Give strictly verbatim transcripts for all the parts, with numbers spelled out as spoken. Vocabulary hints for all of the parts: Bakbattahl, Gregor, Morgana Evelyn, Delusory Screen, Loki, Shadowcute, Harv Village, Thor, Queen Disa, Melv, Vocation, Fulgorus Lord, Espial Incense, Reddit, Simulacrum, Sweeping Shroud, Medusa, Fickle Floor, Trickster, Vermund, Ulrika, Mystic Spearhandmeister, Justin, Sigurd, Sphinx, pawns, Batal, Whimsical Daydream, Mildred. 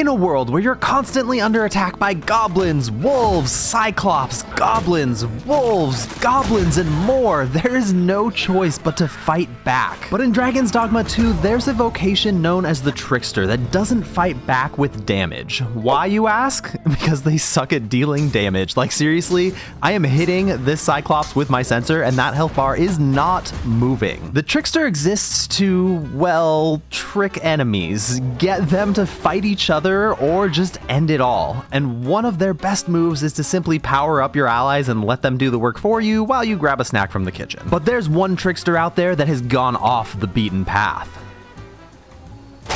In a world where you're constantly under attack by goblins, wolves, cyclops, goblins, wolves, goblins, and more, there is no choice but to fight back. But in Dragon's Dogma two, there's a vocation known as the Trickster that doesn't fight back with damage. Why, you ask? Because they suck at dealing damage. Like, seriously, I am hitting this cyclops with my sensor and that health bar is not moving. The Trickster exists to, well, trick enemies, get them to fight each other, or just end it all. And one of their best moves is to simply power up your allies and let them do the work for you while you grab a snack from the kitchen. But there's one trickster out there that has gone off the beaten path.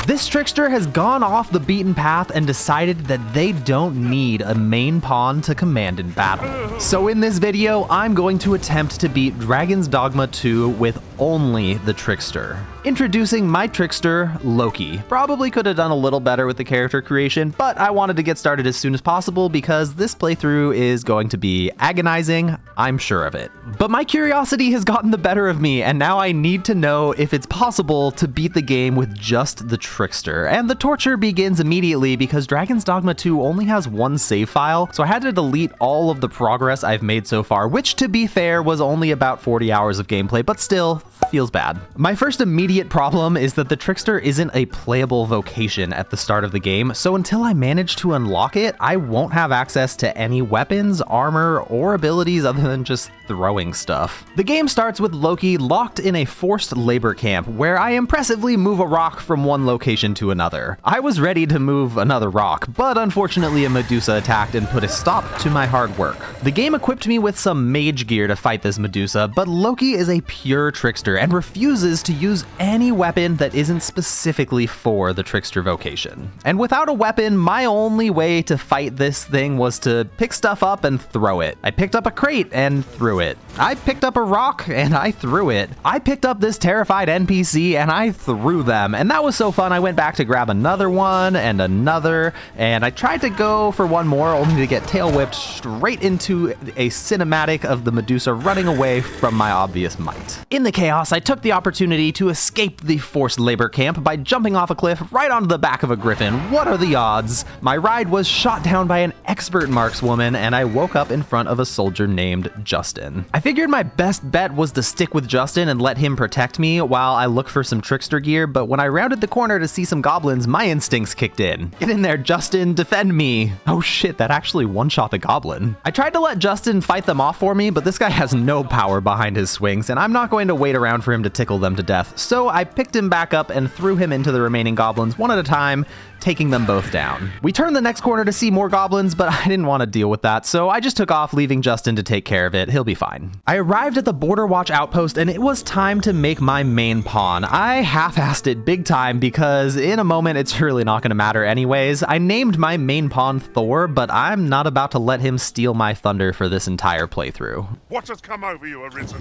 This trickster has gone off the beaten path and decided that they don't need a main pawn to command in battle. So in this video, I'm going to attempt to beat Dragon's Dogma two with only the trickster. Introducing my trickster, Loki. Probably could have done a little better with the character creation, but I wanted to get started as soon as possible because this playthrough is going to be agonizing, I'm sure of it. But my curiosity has gotten the better of me, and now I need to know if it's possible to beat the game with just the trickster. Trickster, and the torture begins immediately because Dragon's Dogma two only has one save file, so I had to delete all of the progress I've made so far, which to be fair was only about forty hours of gameplay, but still feels bad. My first immediate problem is that the Trickster isn't a playable vocation at the start of the game, so until I manage to unlock it, I won't have access to any weapons, armor, or abilities other than just throwing stuff. The game starts with Loki locked in a forced labor camp where I impressively move a rock from one location Location to another. I was ready to move another rock, but unfortunately a Medusa attacked and put a stop to my hard work. The game equipped me with some mage gear to fight this Medusa, but Loki is a pure trickster and refuses to use any weapon that isn't specifically for the trickster vocation. And without a weapon, my only way to fight this thing was to pick stuff up and throw it. I picked up a crate and threw it. I picked up a rock and I threw it. I picked up this terrified N P C and I threw them, and that was so fun I went back to grab another one and another, and I tried to go for one more only to get tail whipped straight into a cinematic of the Medusa running away from my obvious might. In the chaos, I took the opportunity to escape the forced labor camp by jumping off a cliff right onto the back of a griffin. What are the odds? My ride was shot down by an expert markswoman, and I woke up in front of a soldier named Justin. I figured my best bet was to stick with Justin and let him protect me while I look for some trickster gear, but when I rounded the corner to to see some goblins, my instincts kicked in. Get in there, Justin, defend me. Oh shit, that actually one-shot the goblin. I tried to let Justin fight them off for me, but this guy has no power behind his swings, and I'm not going to wait around for him to tickle them to death, so I picked him back up and threw him into the remaining goblins one at a time, taking them both down. We turned the next corner to see more goblins, but I didn't want to deal with that, so I just took off, leaving Justin to take care of it. He'll be fine. I arrived at the border watch outpost, and it was time to make my main pawn. I half-assed it big time because in a moment it's really not going to matter anyways. I named my main pawn Thor, but I'm not about to let him steal my thunder for this entire playthrough. What has come over you, Arisen?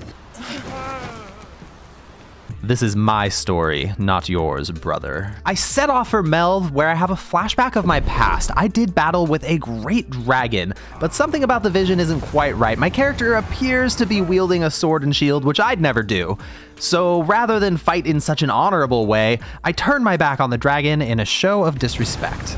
This is my story, not yours, brother. I set off for Melv, where I have a flashback of my past. I did battle with a great dragon, but something about the vision isn't quite right. My character appears to be wielding a sword and shield, which I'd never do. So rather than fight in such an honorable way, I turned my back on the dragon in a show of disrespect.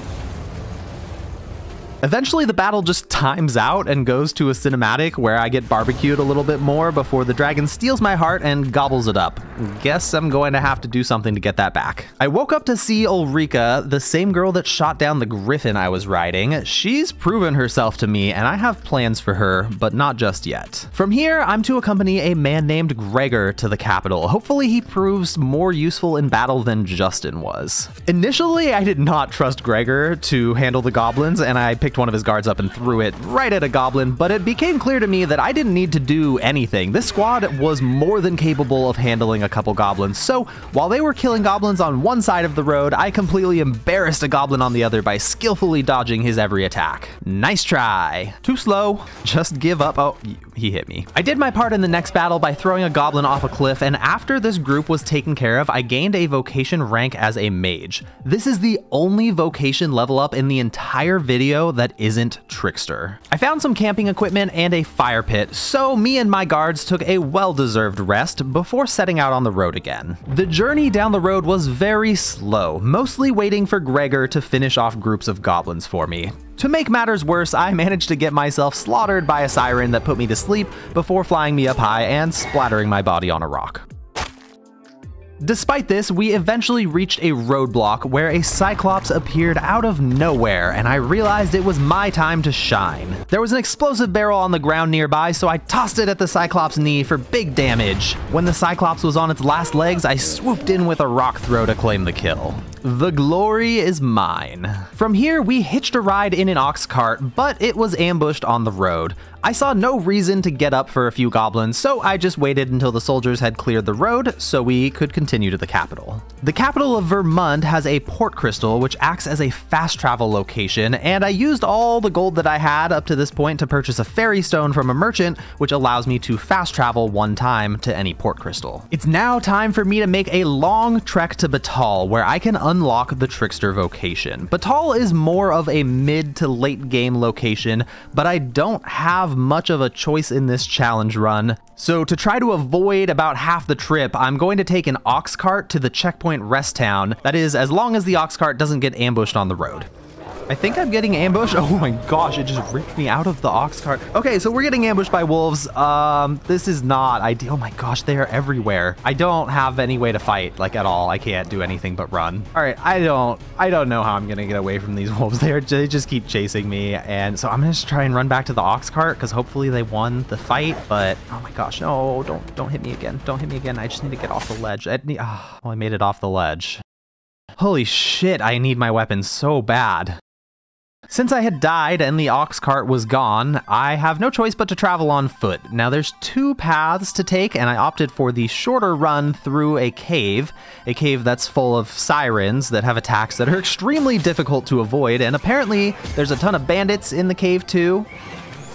Eventually the battle just times out and goes to a cinematic where I get barbecued a little bit more before the dragon steals my heart and gobbles it up. Guess I'm going to have to do something to get that back. I woke up to see Ulrika, the same girl that shot down the griffin I was riding. She's proven herself to me and I have plans for her, but not just yet. From here, I'm to accompany a man named Gregor to the capital. Hopefully he proves more useful in battle than Justin was. Initially, I did not trust Gregor to handle the goblins, and I picked one of his guards up and threw it right at a goblin, but it became clear to me that I didn't need to do anything. This squad was more than capable of handling a couple goblins, so while they were killing goblins on one side of the road, I completely embarrassed a goblin on the other by skillfully dodging his every attack. Nice try. Too slow. Just give up. Oh, he hit me. I did my part in the next battle by throwing a goblin off a cliff, and after this group was taken care of, I gained a vocation rank as a mage. This is the only vocation level up in the entire video that isn't Trickster. I found some camping equipment and a fire pit, so me and my guards took a well-deserved rest before setting out on the road again. The journey down the road was very slow, mostly waiting for Gregor to finish off groups of goblins for me. To make matters worse, I managed to get myself slaughtered by a siren that put me to sleep before flying me up high and splattering my body on a rock. Despite this, we eventually reached a roadblock where a cyclops appeared out of nowhere, and I realized it was my time to shine. There was an explosive barrel on the ground nearby, so I tossed it at the cyclops' knee for big damage. When the cyclops was on its last legs, I swooped in with a rock throw to claim the kill. The glory is mine. From here, we hitched a ride in an ox cart, but it was ambushed on the road. I saw no reason to get up for a few goblins, so I just waited until the soldiers had cleared the road so we could continue to the capital. The capital of Vermund has a port crystal, which acts as a fast travel location, and I used all the gold that I had up to this point to purchase a fairy stone from a merchant, which allows me to fast travel one time to any port crystal. It's now time for me to make a long trek to Batal, where I can unlock the Trickster vocation. Batal is more of a mid to late game location, but I don't have much of a choice in this challenge run. So to try to avoid about half the trip, I'm going to take an ox cart to the checkpoint rest town. That is, as long as the ox cart doesn't get ambushed on the road. I think I'm getting ambushed. Oh my gosh, it just ripped me out of the ox cart. Okay, so we're getting ambushed by wolves. Um, this is not ideal. Oh my gosh, they are everywhere. I don't have any way to fight, like, at all. I can't do anything but run. All right, I don't, I don't know how I'm gonna get away from these wolves. They, are, they just keep chasing me, and so I'm gonna just try and run back to the ox cart because hopefully they won the fight. But oh my gosh, no! Don't, don't hit me again. Don't hit me again. I just need to get off the ledge. I need, oh, well, I made it off the ledge. Holy shit! I need my weapons so bad. Since I had died and the ox cart was gone, I have no choice but to travel on foot. Now there's two paths to take, and I opted for the shorter run through a cave, a cave that's full of sirens that have attacks that are extremely difficult to avoid, and apparently there's a ton of bandits in the cave too.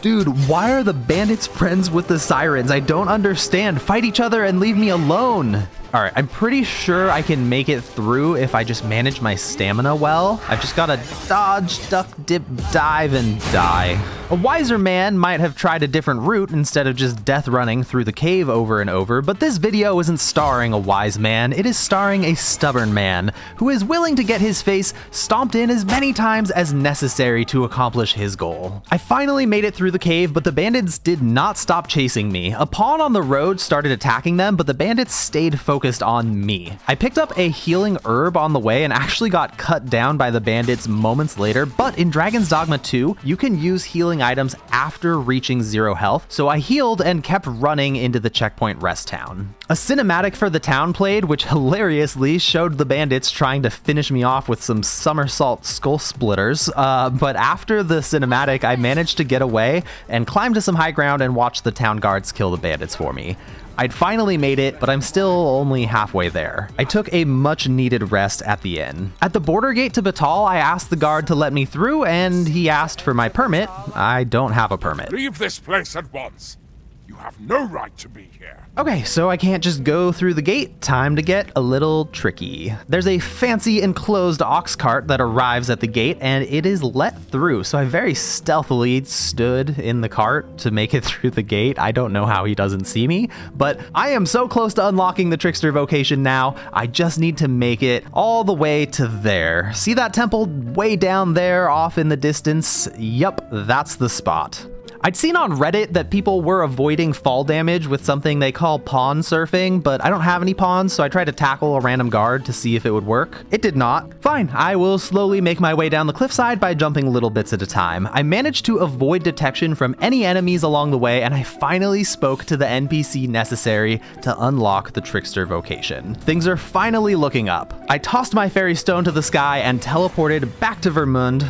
Dude, why are the bandits friends with the sirens? I don't understand. Fight each other and leave me alone. All right, I'm pretty sure I can make it through if I just manage my stamina well. I've just got to dodge, duck, dip, dive, and die. A wiser man might have tried a different route instead of just death running through the cave over and over, but this video isn't starring a wise man. It is starring a stubborn man who is willing to get his face stomped in as many times as necessary to accomplish his goal. I finally made it through the cave, but the bandits did not stop chasing me. A pawn on the road started attacking them, but the bandits stayed focused on me. I picked up a healing herb on the way and actually got cut down by the bandits moments later, but in Dragon's Dogma two, you can use healing items after reaching zero health, so I healed and kept running into the checkpoint rest town. A cinematic for the town played, which hilariously showed the bandits trying to finish me off with some somersault skull splitters, uh, but after the cinematic, I managed to get away and climbed to some high ground and watched the town guards kill the bandits for me. I'd finally made it, but I'm still only halfway there. I took a much needed rest at the inn. At the border gate to Batal, I asked the guard to let me through, and he asked for my permit. I don't have a permit. Leave this place at once. You have no right to be here. Okay, so I can't just go through the gate. Time to get a little tricky. There's a fancy enclosed ox cart that arrives at the gate, and it is let through. So I very stealthily stood in the cart to make it through the gate. I don't know how he doesn't see me, but I am so close to unlocking the Trickster vocation now. I just need to make it all the way to there. See that temple way down there off in the distance? Yup, that's the spot. I'd seen on Reddit that people were avoiding fall damage with something they call pawn surfing, but I don't have any pawns, so I tried to tackle a random guard to see if it would work. It did not. Fine, I will slowly make my way down the cliffside by jumping little bits at a time. I managed to avoid detection from any enemies along the way, and I finally spoke to the N P C necessary to unlock the Trickster vocation. Things are finally looking up. I tossed my fairy stone to the sky and teleported back to Vermund,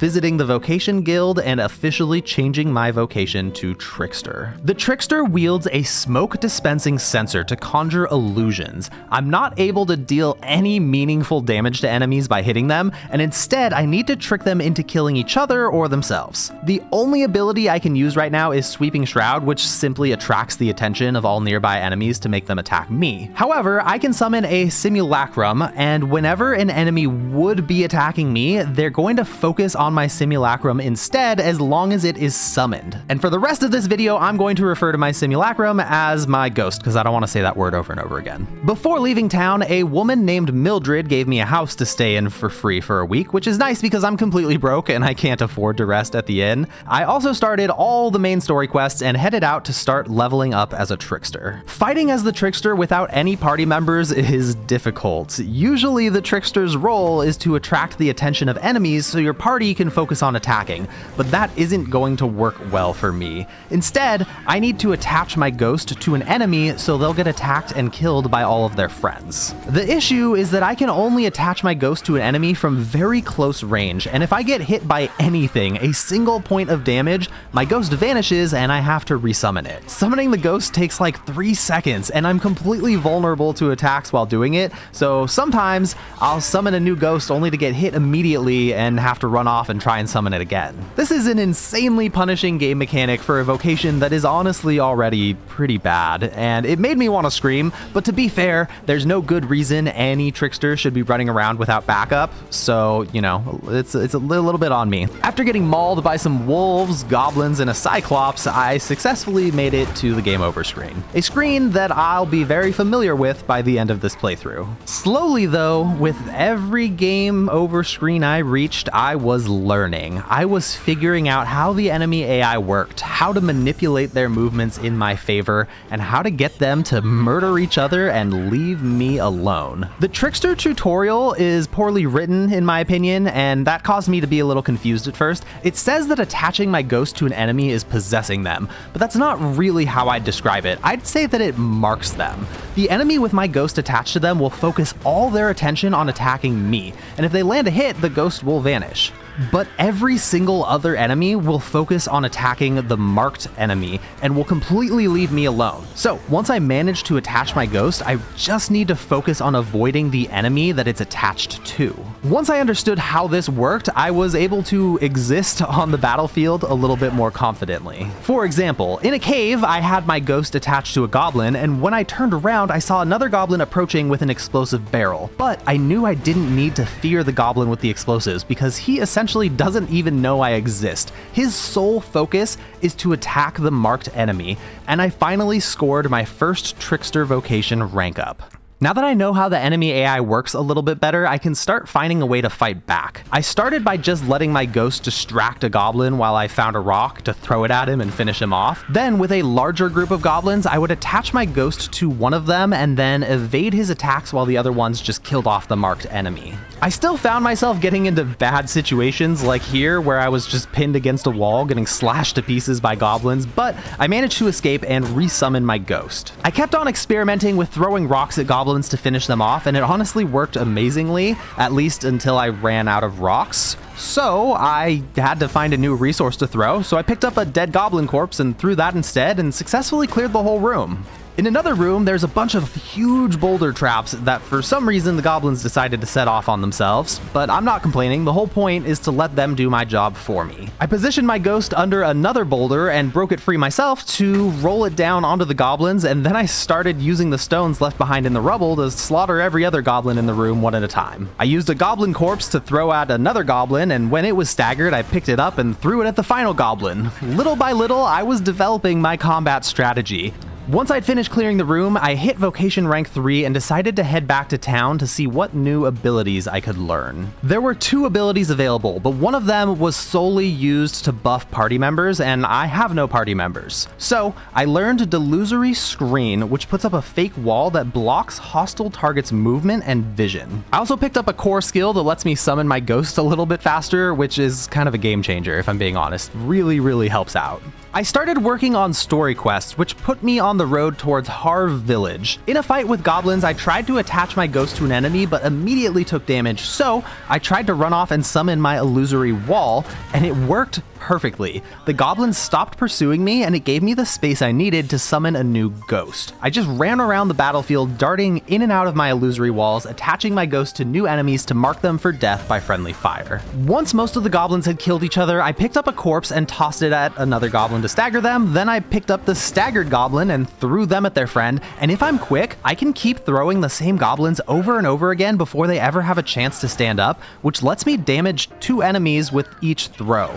visiting the Vocation Guild and officially changing my vocation to Trickster. The Trickster wields a smoke dispensing sensor to conjure illusions. I'm not able to deal any meaningful damage to enemies by hitting them, and instead I need to trick them into killing each other or themselves. The only ability I can use right now is Sweeping Shroud, which simply attracts the attention of all nearby enemies to make them attack me. However, I can summon a Simulacrum, and whenever an enemy would be attacking me, they're going to focus on my Simulacrum instead, as long as it is summoned. And for the rest of this video, I'm going to refer to my Simulacrum as my ghost, because I don't want to say that word over and over again. Before leaving town, a woman named Mildred gave me a house to stay in for free for a week, which is nice because I'm completely broke and I can't afford to rest at the inn. I also started all the main story quests and headed out to start leveling up as a Trickster. Fighting as the Trickster without any party members is difficult. Usually the Trickster's role is to attract the attention of enemies so your party can focus on attacking, but that isn't going to work well for me. Instead, I need to attach my ghost to an enemy so they'll get attacked and killed by all of their friends. The issue is that I can only attach my ghost to an enemy from very close range, and if I get hit by anything, a single point of damage, my ghost vanishes and I have to resummon it. Summoning the ghost takes like three seconds, and I'm completely vulnerable to attacks while doing it, so sometimes I'll summon a new ghost only to get hit immediately and have to run off and try and summon it again. This is an insanely punishing game mechanic for a vocation that is honestly already pretty bad, and it made me want to scream, but to be fair, there's no good reason any Trickster should be running around without backup, so, you know, it's, it's a little bit on me. After getting mauled by some wolves, goblins, and a cyclops, I successfully made it to the game over screen. A screen that I'll be very familiar with by the end of this playthrough. Slowly though, with every game over screen I reached, I was learning. I was figuring out how the enemy A I worked, how to manipulate their movements in my favor, and how to get them to murder each other and leave me alone. The Trickster tutorial is poorly written in my opinion, and that caused me to be a little confused at first. It says that attaching my ghost to an enemy is possessing them, but that's not really how I'd describe it. I'd say that it marks them. The enemy with my ghost attached to them will focus all their attention on attacking me, and if they land a hit, the ghost will vanish. But every single other enemy will focus on attacking the marked enemy and will completely leave me alone. So once I manage to attach my ghost, I just need to focus on avoiding the enemy that it's attached to. Once I understood how this worked, I was able to exist on the battlefield a little bit more confidently. For example, in a cave, I had my ghost attached to a goblin, and when I turned around, I saw another goblin approaching with an explosive barrel. But I knew I didn't need to fear the goblin with the explosives because he essentially Essentially doesn't even know I exist. His sole focus is to attack the marked enemy, and I finally scored my first Trickster vocation rank up. Now that I know how the enemy A I works a little bit better, I can start finding a way to fight back. I started by just letting my ghost distract a goblin while I found a rock to throw it at him and finish him off. Then with a larger group of goblins, I would attach my ghost to one of them and then evade his attacks while the other ones just killed off the marked enemy. I still found myself getting into bad situations like here where I was just pinned against a wall getting slashed to pieces by goblins, but I managed to escape and resummon my ghost. I kept on experimenting with throwing rocks at goblins to finish them off, and it honestly worked amazingly, at least until I ran out of rocks. So I had to find a new resource to throw, so I picked up a dead goblin corpse and threw that instead and successfully cleared the whole room. In another room, there's a bunch of huge boulder traps that for some reason the goblins decided to set off on themselves, but I'm not complaining. The whole point is to let them do my job for me. I positioned my ghost under another boulder and broke it free myself to roll it down onto the goblins, and then I started using the stones left behind in the rubble to slaughter every other goblin in the room one at a time. I used a goblin corpse to throw at another goblin, and when it was staggered, I picked it up and threw it at the final goblin. Little by little, I was developing my combat strategy. Once I'd finished clearing the room, I hit vocation rank three and decided to head back to town to see what new abilities I could learn. There were two abilities available, but one of them was solely used to buff party members, and I have no party members. So I learned Delusory Screen, which puts up a fake wall that blocks hostile targets' movement and vision. I also picked up a core skill that lets me summon my ghost a little bit faster, which is kind of a game changer if I'm being honest. Really, really helps out. I started working on story quests, which put me on the road towards Harv Village. In a fight with goblins, I tried to attach my ghost to an enemy, but immediately took damage, so I tried to run off and summon my illusory wall, and it worked perfectly. The goblins stopped pursuing me, and it gave me the space I needed to summon a new ghost. I just ran around the battlefield, darting in and out of my illusory walls, attaching my ghost to new enemies to mark them for death by friendly fire. Once most of the goblins had killed each other, I picked up a corpse and tossed it at another goblin to stagger them, then I picked up the staggered goblin and threw them at their friend, and if I'm quick, I can keep throwing the same goblins over and over again before they ever have a chance to stand up, which lets me damage two enemies with each throw.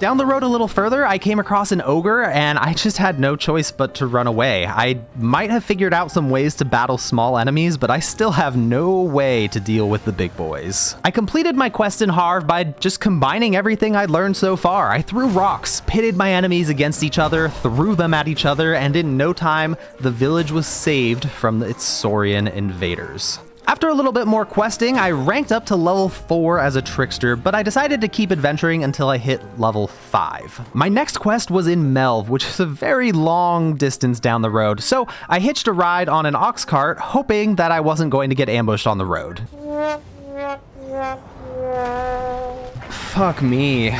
Down the road a little further, I came across an ogre, and I just had no choice but to run away. I might have figured out some ways to battle small enemies, but I still have no way to deal with the big boys. I completed my quest in Harv by just combining everything I'd learned so far. I threw rocks, pitted my enemies against each other, threw them at each other, and in no time, the village was saved from its Saurian invaders. After a little bit more questing, I ranked up to level four as a trickster, but I decided to keep adventuring until I hit level five. My next quest was in Melv, which is a very long distance down the road, so I hitched a ride on an ox cart, hoping that I wasn't going to get ambushed on the road. Fuck me.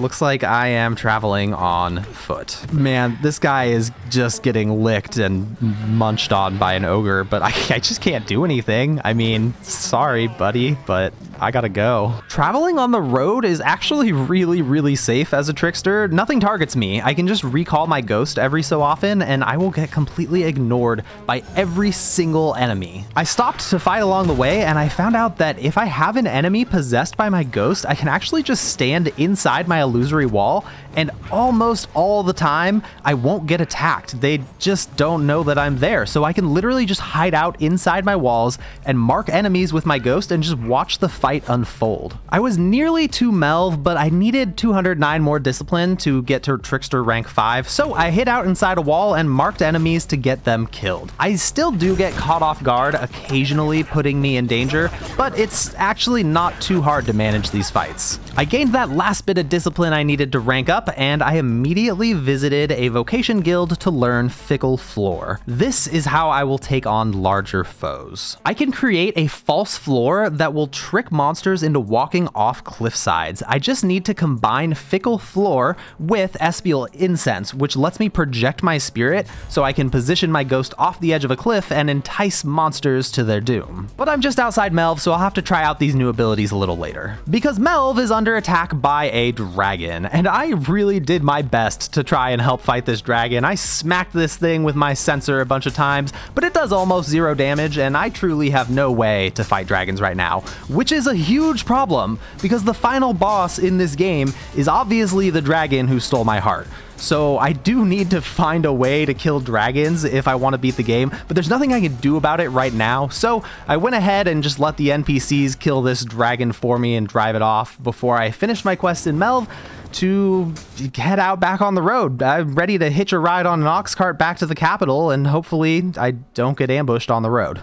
Looks like I am traveling on foot. Man, this guy is just getting licked and munched on by an ogre, but I, I just can't do anything. I mean, sorry, buddy, but I gotta go. Traveling on the road is actually really, really safe as a trickster. Nothing targets me. I can just recall my ghost every so often, and I will get completely ignored by every single enemy. I stopped to fight along the way, and I found out that if I have an enemy possessed by my ghost, I can actually just stand inside my illusory wall, and almost all the time I won't get attacked. They just don't know that I'm there, so I can literally just hide out inside my walls and mark enemies with my ghost and just watch the fight unfold. I was nearly to Melv, but I needed two hundred nine more discipline to get to Trickster rank five, so I hid out inside a wall and marked enemies to get them killed. I still do get caught off guard occasionally, putting me in danger, but it's actually not too hard to manage these fights. I gained that last bit of discipline Discipline I needed to rank up, and I immediately visited a vocation guild to learn Fickle Floor. This is how I will take on larger foes. I can create a false floor that will trick monsters into walking off cliff sides. I just need to combine Fickle Floor with Espial Incense, which lets me project my spirit so I can position my ghost off the edge of a cliff and entice monsters to their doom. But I'm just outside Melv, so I'll have to try out these new abilities a little later, because Melv is under attack by a dragon, and I really did my best to try and help fight this dragon. I smacked this thing with my sensor a bunch of times, but it does almost zero damage, and I truly have no way to fight dragons right now, which is a huge problem, because the final boss in this game is obviously the dragon who stole my heart. So I do need to find a way to kill dragons if I want to beat the game, but there's nothing I can do about it right now, so I went ahead and just let the N P Cs kill this dragon for me and drive it off before I finished my quest in Melv to head out back on the road. I'm ready to hitch a ride on an ox cart back to the capital, and hopefully I don't get ambushed on the road.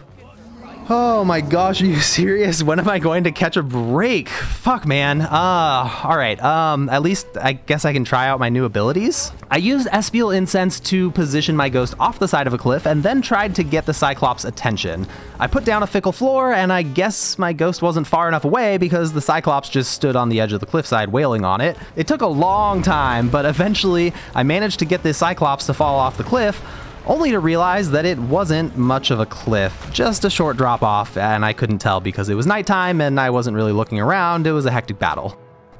Oh my gosh, are you serious? When am I going to catch a break? Fuck, man. Uh, all right, um, at least I guess I can try out my new abilities. I used Espial Incense to position my ghost off the side of a cliff, and then tried to get the Cyclops' attention. I put down a Fickle Floor, and I guess my ghost wasn't far enough away because the Cyclops just stood on the edge of the cliffside wailing on it. It took a long time, but eventually I managed to get this Cyclops to fall off the cliff, only to realize that it wasn't much of a cliff, just a short drop off, and I couldn't tell because it was nighttime and I wasn't really looking around. It was a hectic battle.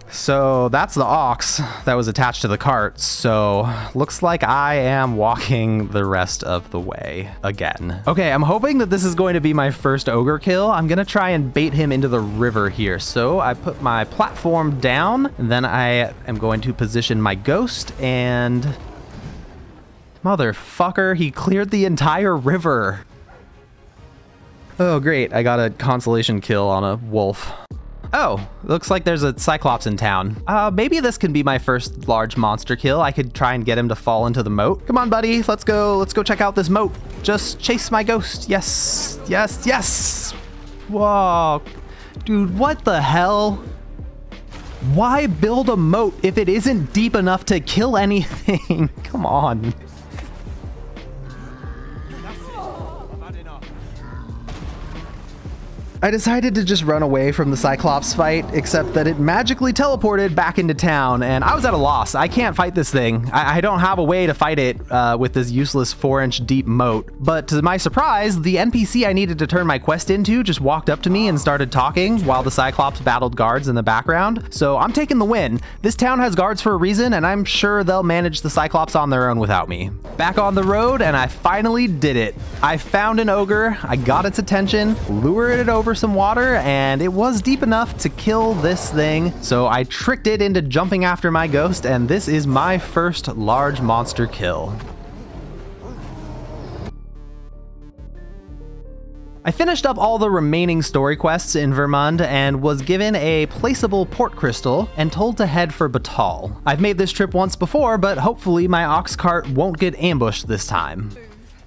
So that's the ox that was attached to the cart, so looks like I am walking the rest of the way again. Okay, I'm hoping that this is going to be my first ogre kill. I'm gonna try and bait him into the river here. So I put my platform down, and then I am going to position my ghost, and motherfucker, he cleared the entire river. Oh, great. I got a consolation kill on a wolf. Oh, looks like there's a Cyclops in town. Uh, maybe this can be my first large monster kill. I could try and get him to fall into the moat. Come on, buddy. Let's go. Let's go check out this moat. Just chase my ghost. Yes. Yes. Yes. Whoa. Dude, what the hell? Why build a moat if it isn't deep enough to kill anything? Come on. I decided to just run away from the Cyclops fight, except that it magically teleported back into town, and I was at a loss. I can't fight this thing. I, I don't have a way to fight it uh, with this useless four inch deep moat. But to my surprise, the N P C I needed to turn my quest into just walked up to me and started talking while the Cyclops battled guards in the background. So I'm taking the win. This town has guards for a reason, and I'm sure they'll manage the Cyclops on their own without me. Back on the road, and I finally did it. I found an ogre, I got its attention, lured it over some water, and it was deep enough to kill this thing, so I tricked it into jumping after my ghost, and this is my first large monster kill. I finished up all the remaining story quests in Vermund and was given a placeable port crystal and told to head for Batal. I've made this trip once before, but hopefully my ox cart won't get ambushed this time.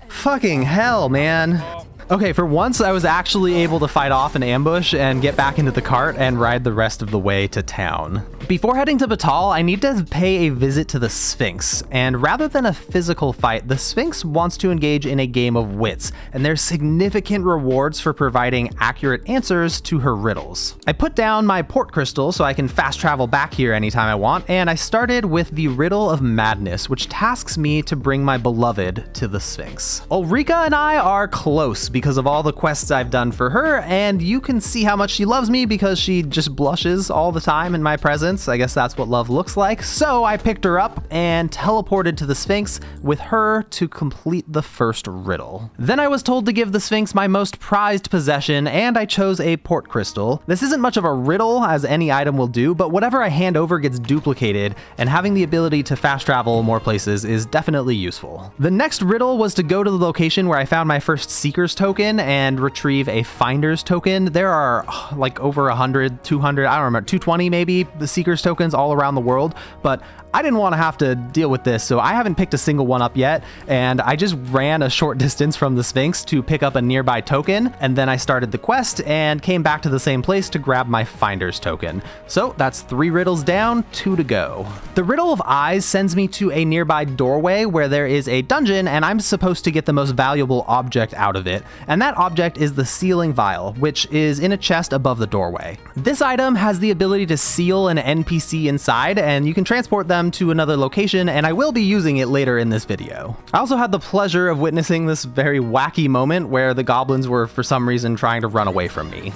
Fucking hell, man. Okay, for once, I was actually able to fight off an ambush and get back into the cart and ride the rest of the way to town. Before heading to Batal, I need to pay a visit to the Sphinx, and rather than a physical fight, the Sphinx wants to engage in a game of wits, and there's significant rewards for providing accurate answers to her riddles. I put down my port crystal so I can fast travel back here anytime I want, and I started with the Riddle of Madness, which tasks me to bring my beloved to the Sphinx. Ulrika and I are close because of all the quests I've done for her, and you can see how much she loves me because she just blushes all the time in my presence. I guess that's what love looks like. So I picked her up and teleported to the Sphinx with her to complete the first riddle. Then I was told to give the Sphinx my most prized possession, and I chose a port crystal. This isn't much of a riddle, as any item will do, but whatever I hand over gets duplicated, and having the ability to fast travel more places is definitely useful. The next riddle was to go to the location where I found my first Seeker's token and retrieve a Finder's token. There are like over one hundred, two hundred, I don't remember, two twenty maybe, the Seeker's tokens all around the world, but I didn't want to have to deal with this, so I haven't picked a single one up yet, and I just ran a short distance from the Sphinx to pick up a nearby token, and then I started the quest and came back to the same place to grab my Finder's token. So that's three riddles down, two to go. The Riddle of Eyes sends me to a nearby doorway where there is a dungeon, and I'm supposed to get the most valuable object out of it. And that object is the sealing vial, which is in a chest above the doorway. This item has the ability to seal an N P C inside, and you can transport them to another location, and I will be using it later in this video. I also had the pleasure of witnessing this very wacky moment where the goblins were for some reason trying to run away from me.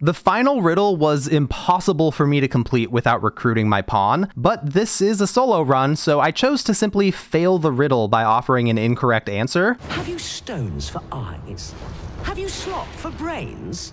The final riddle was impossible for me to complete without recruiting my pawn, but this is a solo run, so I chose to simply fail the riddle by offering an incorrect answer. Have you stones for eyes? Have you slop for brains?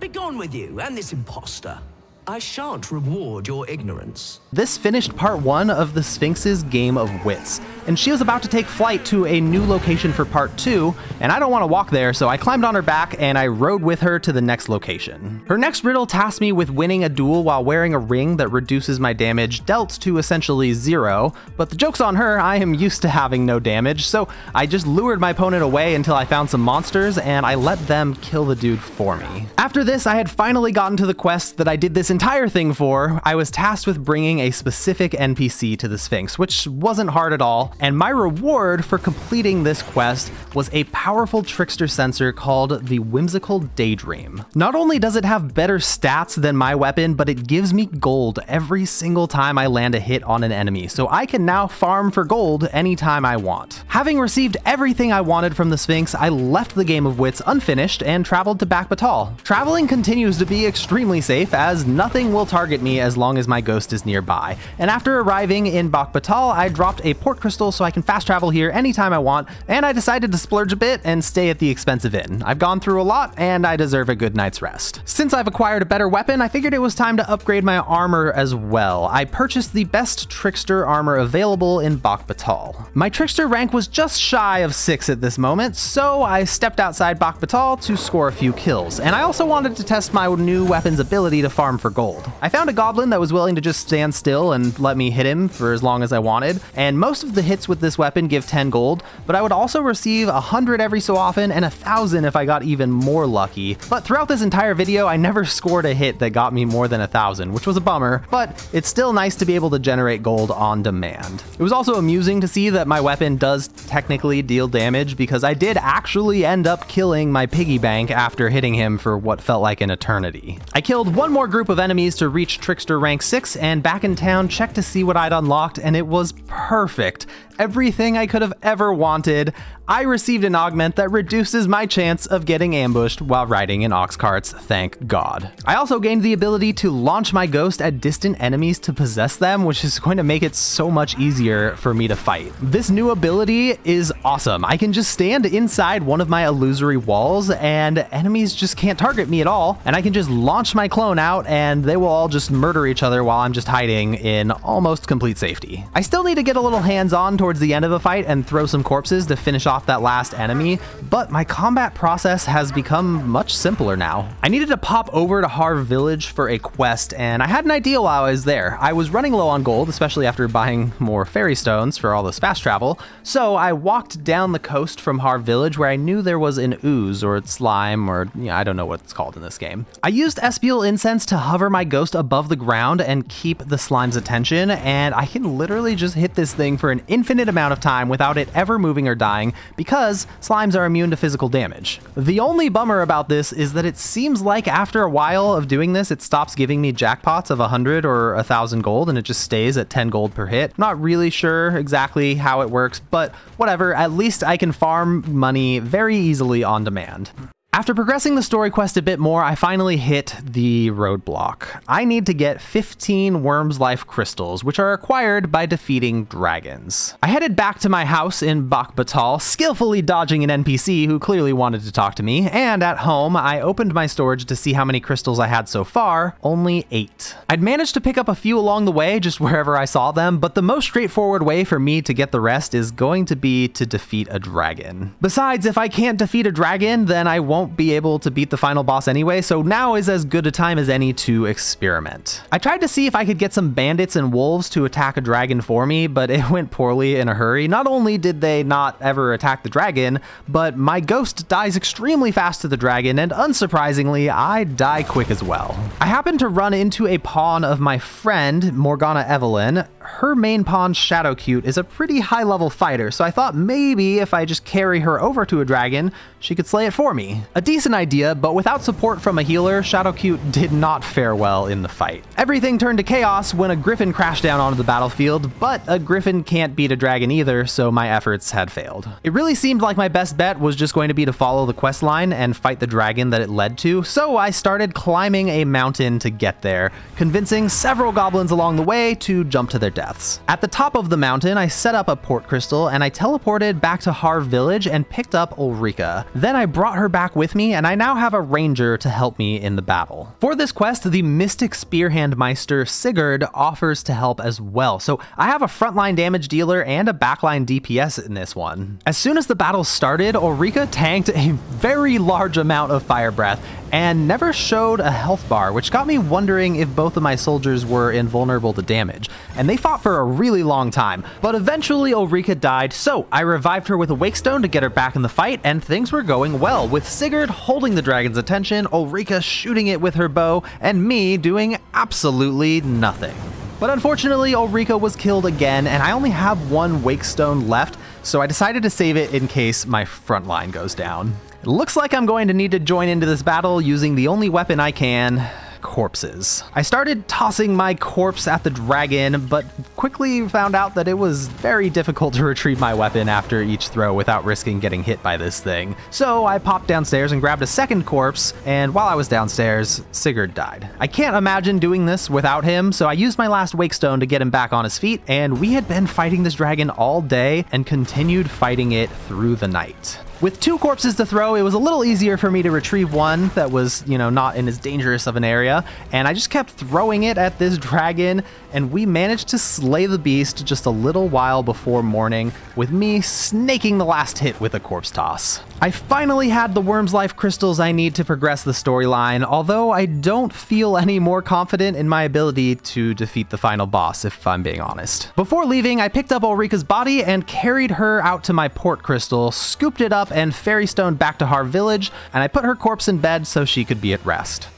Begone with you and this imposter. I shan't reward your ignorance. This finished part one of the Sphinx's game of wits, and she was about to take flight to a new location for part two, and I don't want to walk there, so I climbed on her back and I rode with her to the next location. Her next riddle tasked me with winning a duel while wearing a ring that reduces my damage dealt to essentially zero, but the joke's on her, I am used to having no damage, so I just lured my opponent away until I found some monsters, and I let them kill the dude for me. After this, I had finally gotten to the quest that I did this entire thing for. I was tasked with bringing a specific N P C to the Sphinx, which wasn't hard at all, and my reward for completing this quest was a powerful trickster sensor called the Whimsical Daydream. Not only does it have better stats than my weapon, but it gives me gold every single time I land a hit on an enemy, so I can now farm for gold anytime I want. Having received everything I wanted from the Sphinx, I left the game of wits unfinished and traveled to Bakbattahl. Traveling continues to be extremely safe, as nothing Nothing will target me as long as my ghost is nearby. And after arriving in Bakbattahl, I dropped a port crystal so I can fast travel here anytime I want, and I decided to splurge a bit and stay at the expensive inn. I've gone through a lot, and I deserve a good night's rest. Since I've acquired a better weapon, I figured it was time to upgrade my armor as well. I purchased the best trickster armor available in Bakbattahl. My trickster rank was just shy of six at this moment, so I stepped outside Bakbattahl to score a few kills. And I also wanted to test my new weapon's ability to farm for gold. I found a goblin that was willing to just stand still and let me hit him for as long as I wanted, and most of the hits with this weapon give ten gold, but I would also receive one hundred every so often and one thousand if I got even more lucky. But throughout this entire video, I never scored a hit that got me more than one thousand, which was a bummer, but it's still nice to be able to generate gold on demand. It was also amusing to see that my weapon does technically deal damage because I did actually end up killing my piggy bank after hitting him for what felt like an eternity. I killed one more group of enemies to reach Trickster rank six, and back in town checked to see what I'd unlocked, and it was perfect. Everything I could have ever wanted. I received an augment that reduces my chance of getting ambushed while riding in ox carts, thank God. I also gained the ability to launch my ghost at distant enemies to possess them, which is going to make it so much easier for me to fight. This new ability is awesome. I can just stand inside one of my illusory walls and enemies just can't target me at all, and I can just launch my clone out and they will all just murder each other while I'm just hiding in almost complete safety. I still need to get a little hands-on towards the end of the fight and throw some corpses to finish off that last enemy, but my combat process has become much simpler now. I needed to pop over to Harv Village for a quest, and I had an idea while I was there. I was running low on gold, especially after buying more fairy stones for all this fast travel, so I walked down the coast from Harv Village where I knew there was an ooze or slime or, you know, I don't know what it's called in this game. I used Espial Incense to hover my ghost above the ground and keep the slime's attention, and I can literally just hit this thing for an infinite amount of time without it ever moving or dying because slimes are immune to physical damage. The only bummer about this is that it seems like after a while of doing this, it stops giving me jackpots of one hundred or one thousand gold and it just stays at ten gold per hit. Not really sure exactly how it works, but whatever, at least I can farm money very easily on demand. After progressing the story quest a bit more, I finally hit the roadblock. I need to get fifteen Worm's Life crystals, which are acquired by defeating dragons. I headed back to my house in Bakbattahl, skillfully dodging an N P C who clearly wanted to talk to me, and at home, I opened my storage to see how many crystals I had so far, only eight. I'd managed to pick up a few along the way, just wherever I saw them, but the most straightforward way for me to get the rest is going to be to defeat a dragon. Besides, if I can't defeat a dragon, then I won't be able to beat the final boss anyway, so now is as good a time as any to experiment. I tried to see if I could get some bandits and wolves to attack a dragon for me, but it went poorly in a hurry. Not only did they not ever attack the dragon, but my ghost dies extremely fast to the dragon, and unsurprisingly, I die quick as well. I happened to run into a pawn of my friend, Morgana Evelyn. Her main pawn, Shadowcute, is a pretty high-level fighter, so I thought maybe if I just carry her over to a dragon, she could slay it for me. A decent idea, but without support from a healer, Shadowcute did not fare well in the fight. Everything turned to chaos when a griffin crashed down onto the battlefield, but a griffin can't beat a dragon either, so my efforts had failed. It really seemed like my best bet was just going to be to follow the quest line and fight the dragon that it led to, so I started climbing a mountain to get there, convincing several goblins along the way to jump to their deaths. At the top of the mountain, I set up a port crystal and I teleported back to Harv Village and picked up Ulrika. Then I brought her back with With me, and I now have a ranger to help me in the battle. For this quest, the Mystic Spearhandmeister Sigurd offers to help as well, so I have a frontline damage dealer and a backline D P S in this one. As soon as the battle started, Ulrika tanked a very large amount of fire breath and never showed a health bar, which got me wondering if both of my soldiers were invulnerable to damage, and they fought for a really long time, but eventually Ulrika died, so I revived her with a wake stone to get her back in the fight, and things were going well, with Sigurd holding the dragon's attention, Ulrika shooting it with her bow, and me doing absolutely nothing. But unfortunately, Ulrika was killed again, and I only have one wake stone left, so I decided to save it in case my front line goes down. It looks like I'm going to need to join into this battle using the only weapon I can, corpses. I started tossing my corpse at the dragon, but quickly found out that it was very difficult to retrieve my weapon after each throw without risking getting hit by this thing. So I popped downstairs and grabbed a second corpse, and while I was downstairs, Sigurd died. I can't imagine doing this without him, so I used my last wake stone to get him back on his feet, and we had been fighting this dragon all day and continued fighting it through the night. With two corpses to throw, it was a little easier for me to retrieve one that was, you know, not in as dangerous of an area, and I just kept throwing it at this dragon, and we managed to slay the beast just a little while before morning, with me snaking the last hit with a corpse toss. I finally had the Worm's Life crystals I need to progress the storyline, although I don't feel any more confident in my ability to defeat the final boss, if I'm being honest. Before leaving, I picked up Ulrika's body and carried her out to my port crystal, scooped it up, and fairy stone back to Harv Village, and I put her corpse in bed so she could be at rest.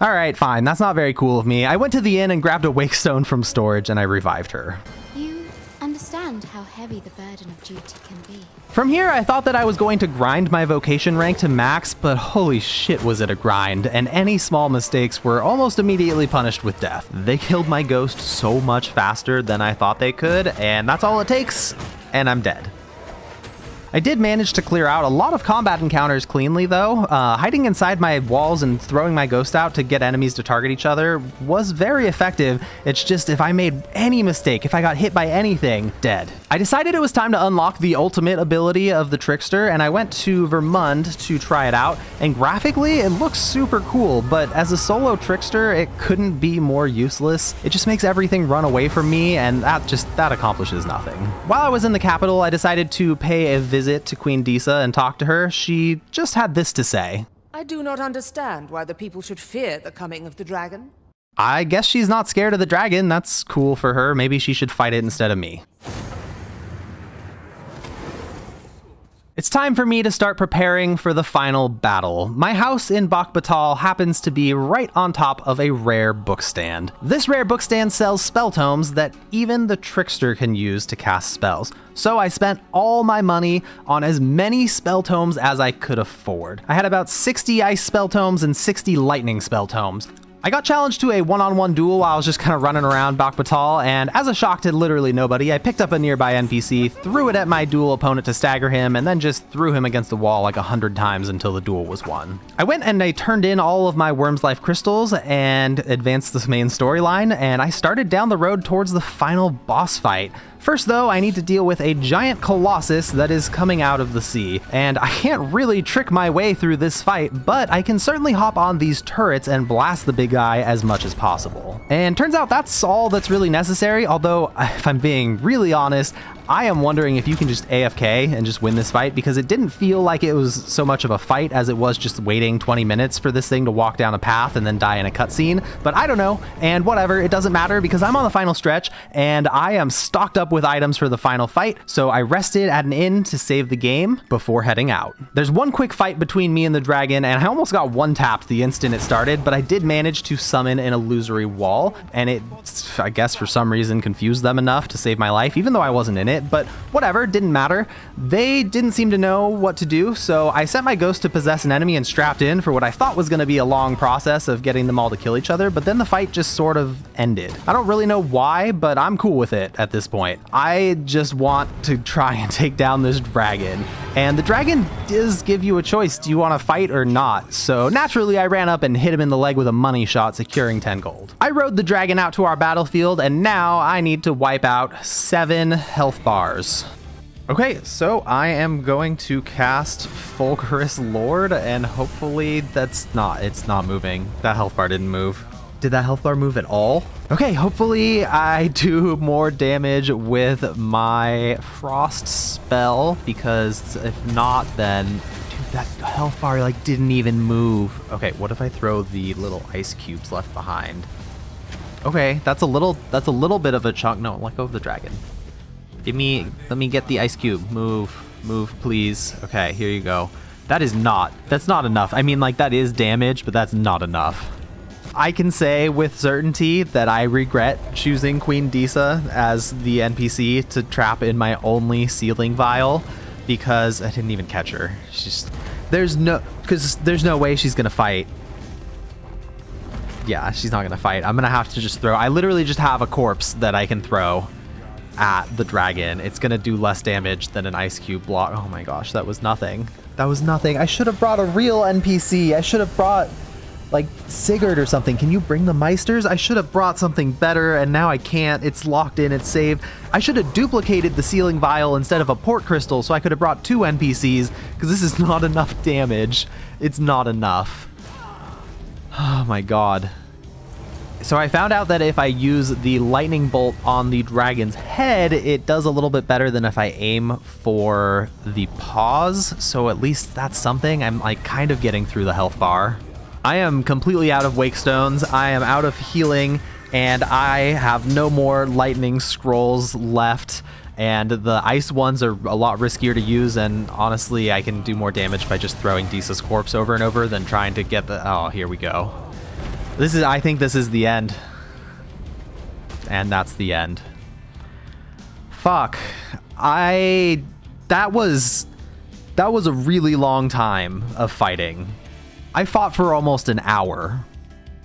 Alright, fine, that's not very cool of me. I went to the inn and grabbed a wake stone from storage and I revived her. You understand how heavy the burden of duty can be. From here, I thought that I was going to grind my vocation rank to max, but holy shit was it a grind, and any small mistakes were almost immediately punished with death. They killed my ghost so much faster than I thought they could, and that's all it takes, and I'm dead. I did manage to clear out a lot of combat encounters cleanly though. Uh, hiding inside my walls and throwing my ghost out to get enemies to target each other was very effective. It's just if I made any mistake, if I got hit by anything, dead. I decided it was time to unlock the ultimate ability of the Trickster, and I went to Vermund to try it out, and graphically it looks super cool, but as a solo Trickster it couldn't be more useless. It just makes everything run away from me, and that just that accomplishes nothing. While I was in the capital, I decided to pay a visit visit to Queen Disa and talk to her. She just had this to say. I do not understand why the people should fear the coming of the dragon. I guess she's not scared of the dragon. That's cool for her. Maybe she should fight it instead of me. It's time for me to start preparing for the final battle. My house in Bakbattahl happens to be right on top of a rare book stand. This rare book stand sells spell tomes that even the Trickster can use to cast spells. So I spent all my money on as many spell tomes as I could afford. I had about sixty ice spell tomes and sixty lightning spell tomes. I got challenged to a one-on-one duel while I was just kind of running around Bakbattahl, and as a shock to literally nobody, I picked up a nearby N P C, threw it at my duel opponent to stagger him, and then just threw him against the wall like a hundred times until the duel was won. I went and I turned in all of my Worm's Life crystals and advanced the main storyline, and I started down the road towards the final boss fight. First though, I need to deal with a giant colossus that is coming out of the sea, and I can't really trick my way through this fight, but I can certainly hop on these turrets and blast the big guy as much as possible. And turns out that's all that's really necessary, although if I'm being really honest, I am wondering if you can just A F K and just win this fight, because it didn't feel like it was so much of a fight as it was just waiting twenty minutes for this thing to walk down a path and then die in a cutscene. But I don't know, and whatever, it doesn't matter because I'm on the final stretch and I am stocked up with items for the final fight, so I rested at an inn to save the game before heading out. There's one quick fight between me and the dragon, and I almost got one-tapped the instant it started, but I did manage to summon an illusory wall, and it, I guess for some reason, confused them enough to save my life, even though I wasn't in it. But whatever, didn't matter. They didn't seem to know what to do, so I sent my ghost to possess an enemy and strapped in for what I thought was going to be a long process of getting them all to kill each other, but then the fight just sort of ended. I don't really know why, but I'm cool with it at this point. I just want to try and take down this dragon, and the dragon does give you a choice. Do you want to fight or not? So naturally, I ran up and hit him in the leg with a money shot, securing ten gold. I rode the dragon out to our battlefield, and now I need to wipe out seven health bars. Bars. Okay, so I am going to cast Fulgorus Lord, and hopefully that's not, it's not moving. That health bar didn't move. Did that health bar move at all? Okay, hopefully I do more damage with my frost spell, because if not, then dude, that health bar like didn't even move. Okay, what if I throw the little ice cubes left behind? Okay, that's a little, that's a little bit of a chunk. No, let go of the dragon. Give me, let me get the ice cube. Move, move, please. Okay, here you go. That is not, that's not enough. I mean, like, that is damage, but that's not enough. I can say with certainty that I regret choosing Queen Disa as the N P C to trap in my only sealing vial, because I didn't even catch her. She's just, there's no, because there's no way she's going to fight. Yeah, she's not going to fight. I'm going to have to just throw. I literally just have a corpse that I can throw at the dragon. It's gonna do less damage than an ice cube block. Oh my gosh, that was nothing. That was nothing. I should have brought a real N P C. I should have brought like Sigurd or something. Can you bring the Meisters? I should have brought something better, and now I can't. It's locked in, it's saved. I should have duplicated the Sealing Vial instead of a Port Crystal, so I could have brought two N P Cs, because this is not enough damage. It's not enough. Oh my god. So I found out that if I use the lightning bolt on the dragon's head, it does a little bit better than if I aim for the paws. So at least that's something. I'm like kind of getting through the health bar. I am completely out of wake stones. I am out of healing, and I have no more lightning scrolls left. And the ice ones are a lot riskier to use, and honestly, I can do more damage by just throwing Disa's corpse over and over than trying to get the... Oh, here we go. This is, I think this is the end. And that's the end. Fuck. I, that was, that was a really long time of fighting. I fought for almost an hour.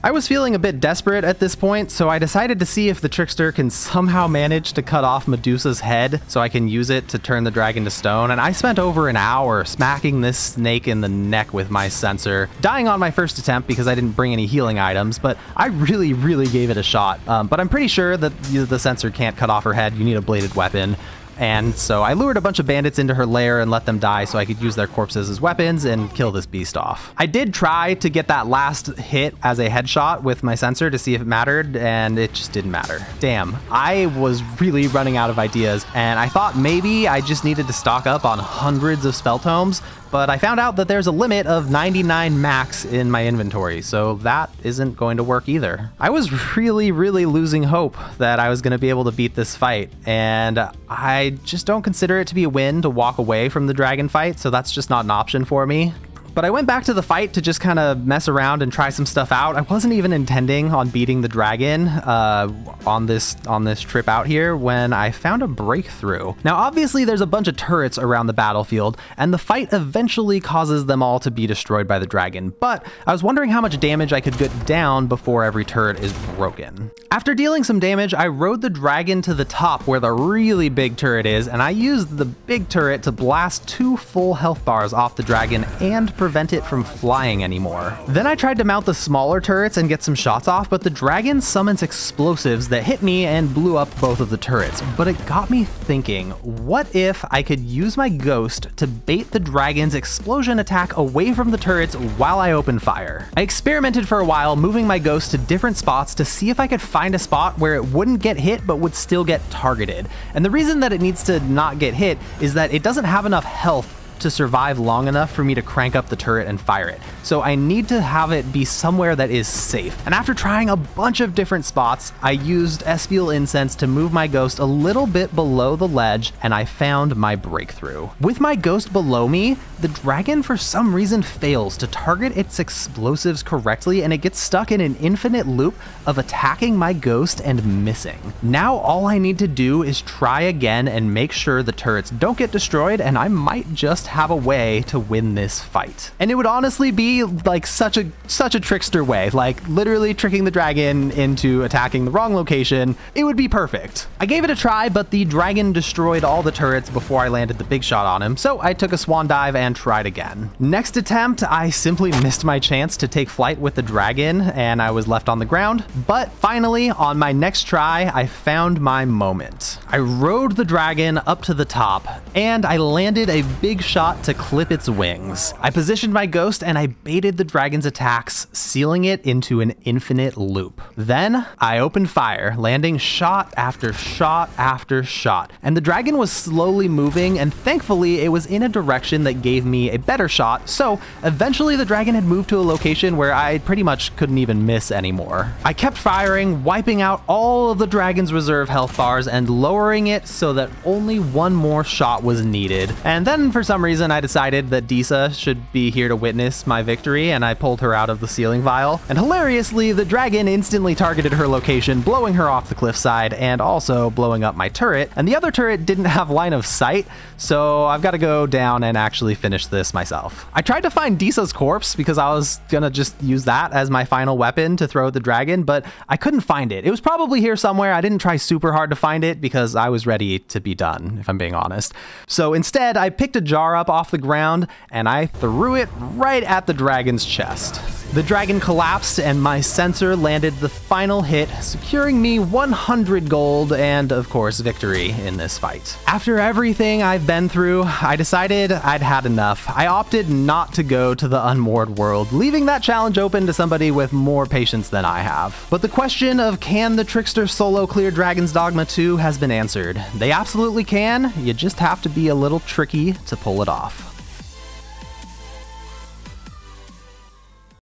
I was feeling a bit desperate at this point, so I decided to see if the Trickster can somehow manage to cut off Medusa's head so I can use it to turn the dragon to stone, and I spent over an hour smacking this snake in the neck with my sensor, dying on my first attempt because I didn't bring any healing items, but I really, really gave it a shot. Um, but I'm pretty sure that the sensor can't cut off her head, you need a bladed weapon. And so I lured a bunch of bandits into her lair and let them die so I could use their corpses as weapons and kill this beast off. I did try to get that last hit as a headshot with my sensor to see if it mattered, and it just didn't matter. Damn, I was really running out of ideas, and I thought maybe I just needed to stock up on hundreds of spell tomes, but I found out that there's a limit of ninety-nine max in my inventory, so that isn't going to work either. I was really, really losing hope that I was going to be able to beat this fight, and I just don't consider it to be a win to walk away from the dragon fight, so that's just not an option for me. But I went back to the fight to just kind of mess around and try some stuff out. I wasn't even intending on beating the dragon uh, on this on this trip out here when I found a breakthrough. Now, obviously, there's a bunch of turrets around the battlefield, and the fight eventually causes them all to be destroyed by the dragon. But I was wondering how much damage I could get down before every turret is broken. After dealing some damage, I rode the dragon to the top where the really big turret is, and I used the big turret to blast two full health bars off the dragon and prevent it from flying anymore. Then I tried to mount the smaller turrets and get some shots off, but the dragon summons explosives that hit me and blew up both of the turrets. But it got me thinking, what if I could use my ghost to bait the dragon's explosion attack away from the turrets while I open fire? I experimented for a while, moving my ghost to different spots to see if I could find a spot where it wouldn't get hit but would still get targeted. And the reason that it needs to not get hit is that it doesn't have enough health to survive long enough for me to crank up the turret and fire it. So I need to have it be somewhere that is safe. And after trying a bunch of different spots, I used Espial Incense to move my ghost a little bit below the ledge, and I found my breakthrough. With my ghost below me, the dragon for some reason fails to target its explosives correctly, and it gets stuck in an infinite loop of attacking my ghost and missing. Now all I need to do is try again and make sure the turrets don't get destroyed, and I might just have a way to win this fight. And it would honestly be like such a such a trickster way, like literally tricking the dragon into attacking the wrong location. It would be perfect. I gave it a try, but the dragon destroyed all the turrets before I landed the big shot on him, so I took a swan dive and tried again. Next attempt, I simply missed my chance to take flight with the dragon, and I was left on the ground. But finally, on my next try, I found my moment. I rode the dragon up to the top, and I landed a big shot to clip its wings. I positioned my ghost and I baited the dragon's attacks, sealing it into an infinite loop. Then I opened fire, landing shot after shot after shot. And the dragon was slowly moving, and thankfully it was in a direction that gave me a better shot, so eventually the dragon had moved to a location where I pretty much couldn't even miss anymore. I kept firing, wiping out all of the dragon's reserve health bars and lowering it so that only one more shot was needed. And then for some reason reason I decided that Disa should be here to witness my victory, and I pulled her out of the sealing vial. And hilariously, the dragon instantly targeted her location, blowing her off the cliffside and also blowing up my turret. And the other turret didn't have line of sight, so I've got to go down and actually finish this myself. I tried to find Disa's corpse because I was gonna just use that as my final weapon to throw at the dragon, but I couldn't find it. It was probably here somewhere. I didn't try super hard to find it because I was ready to be done, if I'm being honest. So instead, I picked a jar up off the ground and I threw it right at the dragon's chest. The dragon collapsed and my sensor landed the final hit, securing me one hundred gold and, of course, victory in this fight. After everything I've been through, I decided I'd had enough. I opted not to go to the unmoored world, leaving that challenge open to somebody with more patience than I have. But the question of can the Trickster solo clear Dragon's Dogma two has been answered. They absolutely can, you just have to be a little tricky to pull it off.